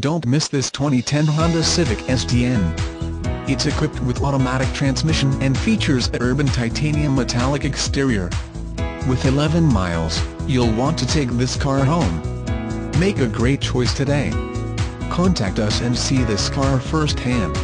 Don't miss this 2010 Honda Civic SDN. It's equipped with automatic transmission and features an Urban Titanium Metallic exterior. With 11 miles, you'll want to take this car home. Make a great choice today. Contact us and see this car firsthand.